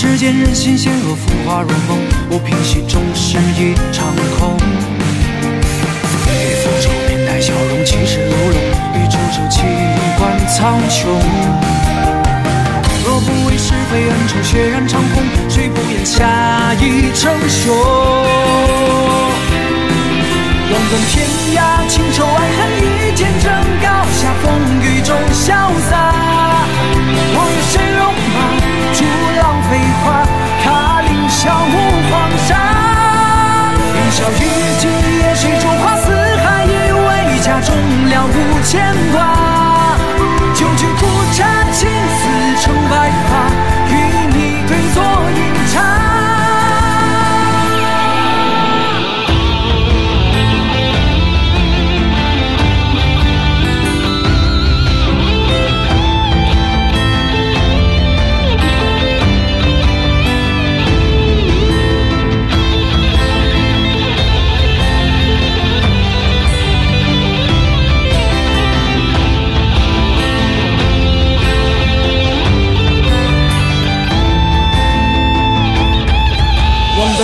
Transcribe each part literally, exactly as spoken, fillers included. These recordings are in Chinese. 世间人心陷入浮华如梦，我平息终是一场空。一副愁面带笑容，其实如龙，一出手气贯苍穹。 若不为是非恩仇血染长空，谁不言侠义成雄？浪奔天涯，情仇爱恨一剑争高下，风雨中潇洒。往事戎马，逐浪飞花，踏凌霄舞黄沙。云霄雨霁夜水中花，四海一为家，终了无牵挂。 九九不差，千丝成白发，与你对坐饮茶。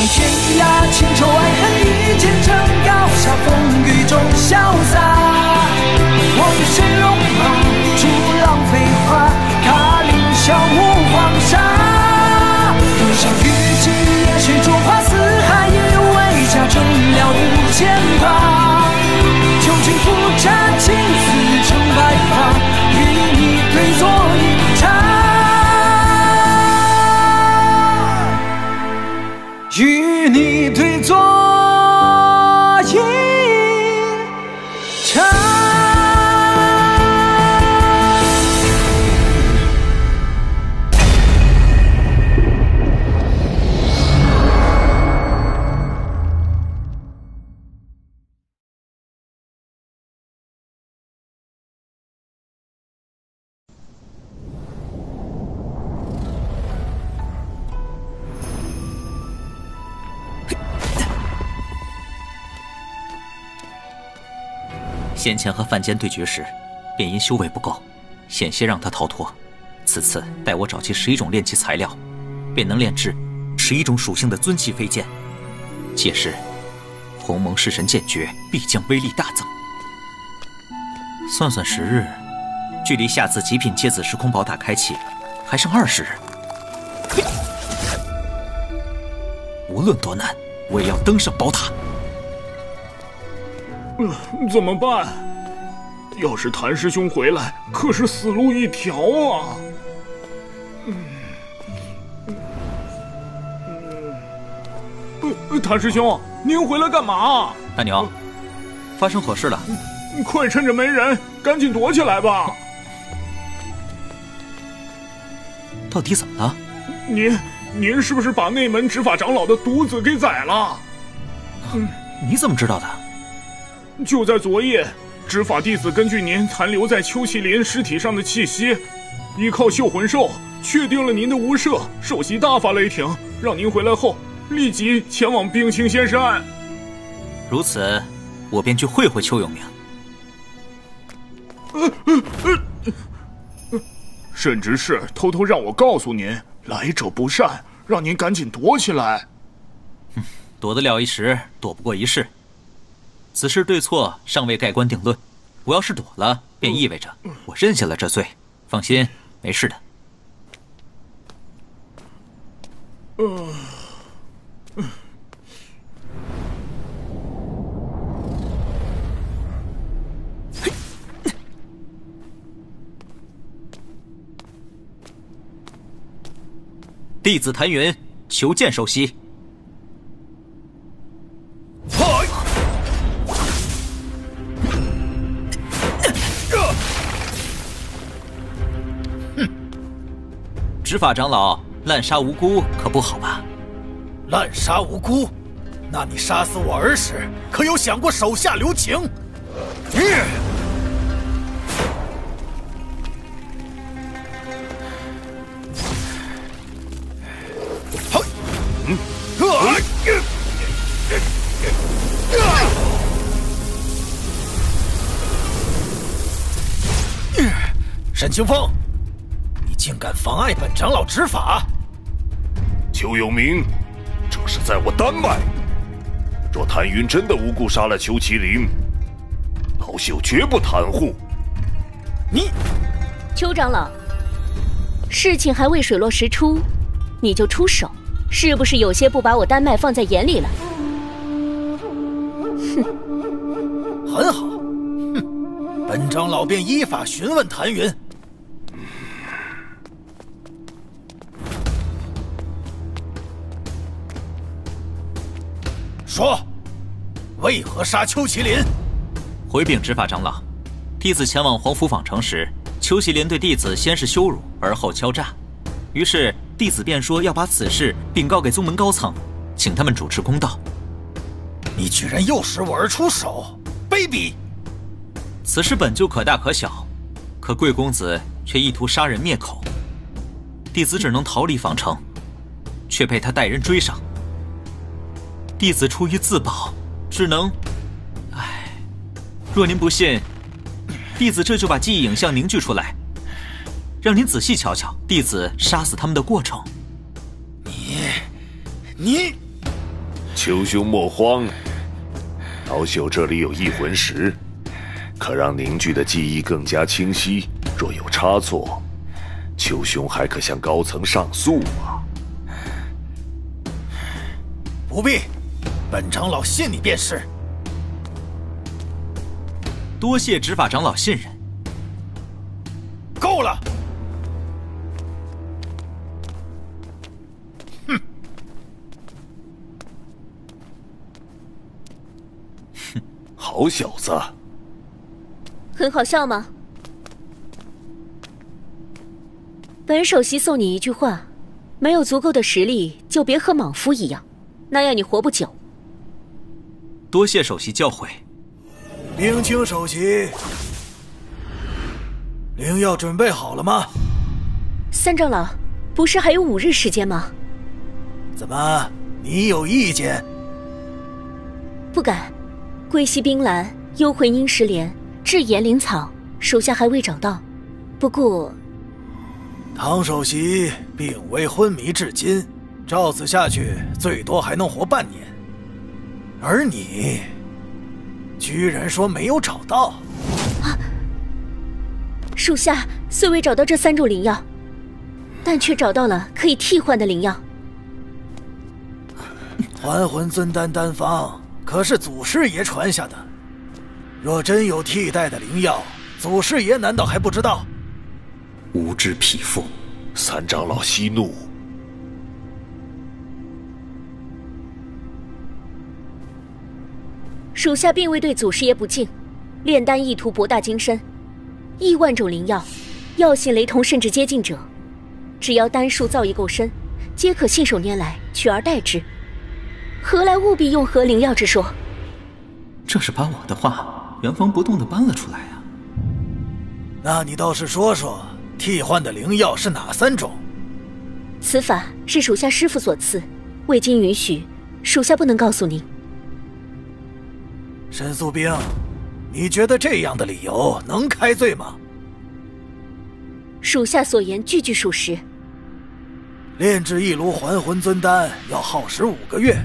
天涯情仇爱恨，一剑争高下，风雨中潇洒。往事戎马，逐浪飞花，踏凌霄舞黄沙。多少雨霁夜水中花，四海一为家，终了无牵挂。酒尽不差，青丝成白发，与你对坐饮茶。 与你对坐饮茶。先前和范坚对决时，便因修为不够，险些让他逃脱。此次待我找齐十一种炼器材料，便能炼制十一种属性的尊器飞剑。届时，鸿蒙弑神剑诀必将威力大增。算算时日，距离下次极品芥子时空宝塔开启还剩二十日。无论多难，我也要登上宝塔。 嗯，怎么办？要是谭师兄回来，可是死路一条啊！嗯嗯嗯，谭师兄，您回来干嘛？大牛，发生火事了！快趁着没人，赶紧躲起来吧！到底怎么了？您您是不是把内门执法长老的独子给宰了？嗯，你怎么知道的？ 就在昨夜，执法弟子根据您残留在秋麒麟尸体上的气息，依靠绣魂兽确定了您的巫舍，首席大法雷霆让您回来后立即前往冰清仙山。如此，我便去会会邱永明。呃呃呃，甚至是偷偷让我告诉您，来者不善，让您赶紧躲起来。哼，躲得了一时，躲不过一世。 此事对错尚未盖棺定论，我要是躲了，便意味着我认下了这罪。放心，没事的。呃呃、弟子谭云求见首席。 执法长老滥杀无辜可不好吧？滥杀无辜？那你杀死我儿时，可有想过手下留情？嗯、好，嗯，啊，沈清风。 竟敢妨碍本长老执法！邱有明，这是在我丹麦。若谭云真的无故杀了邱麒麟，老朽绝不袒护。你，邱长老，事情还未水落石出，你就出手，是不是有些不把我丹麦放在眼里了？哼，很好，哼，本长老便依法询问谭云。 说，为何杀邱麒麟？回禀执法长老，弟子前往皇甫坊城时，邱麒麟对弟子先是羞辱，而后敲诈，于是弟子便说要把此事禀告给宗门高层，请他们主持公道。你居然诱使我而出手，卑鄙！此事本就可大可小，可贵公子却意图杀人灭口，弟子只能逃离坊城，却被他带人追上。 弟子出于自保，只能……唉，若您不信，弟子这就把记忆影像凝聚出来，让您仔细瞧瞧弟子杀死他们的过程。你，你，求兄莫慌，老朽这里有一魂石，可让凝聚的记忆更加清晰。若有差错，求兄还可向高层上诉啊！不必。 本长老信你便是。多谢执法长老信任。够了！哼！哼！好小子！很好笑吗？本首席送你一句话：没有足够的实力，就别和莽夫一样，那样你活不久。 多谢首席教诲，明清首席，灵药准备好了吗？三长老，不是还有五日时间吗？怎么，你有意见？不敢。归西冰兰、幽魂阴石莲、至炎灵草，属下还未找到。不过，唐首席病危昏迷至今，照此下去，最多还能活半年。 而你，居然说没有找到！啊，属下虽未找到这三种灵药，但却找到了可以替换的灵药。还魂尊丹丹方可是祖师爷传下的，若真有替代的灵药，祖师爷难道还不知道？无知匹夫！三长老息怒。 属下并未对祖师爷不敬，炼丹意图博大精深，亿万种灵药，药性雷同甚至接近者，只要丹术造诣够深，皆可信手拈来，取而代之。何来务必用合灵药之说？这是把我的话原封不动地搬了出来啊！那你倒是说说，替换的灵药是哪三种？此法是属下师父所赐，未经允许，属下不能告诉您。 沈素冰，你觉得这样的理由能开罪吗？属下所言句句属实。炼制一炉还魂尊丹要耗时五个月，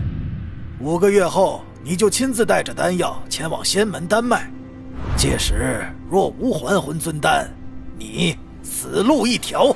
五个月后你就亲自带着丹药前往仙门丹脉，届时若无还魂尊丹，你死路一条。